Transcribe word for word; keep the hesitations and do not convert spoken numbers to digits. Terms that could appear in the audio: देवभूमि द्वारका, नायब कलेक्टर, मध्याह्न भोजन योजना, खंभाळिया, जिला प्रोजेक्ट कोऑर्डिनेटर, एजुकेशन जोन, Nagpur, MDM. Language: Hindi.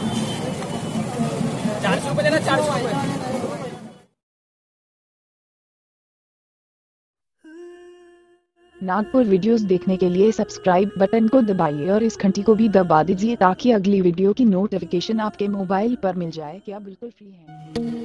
चार सौ रुपये देना, चार सौ रुपये। नागपुर वीडियोस देखने के लिए सब्सक्राइब बटन को दबाइए और इस घंटी को भी दबा दीजिए ताकि अगली वीडियो की नोटिफिकेशन आपके मोबाइल पर मिल जाए। क्या बिल्कुल फ्री है।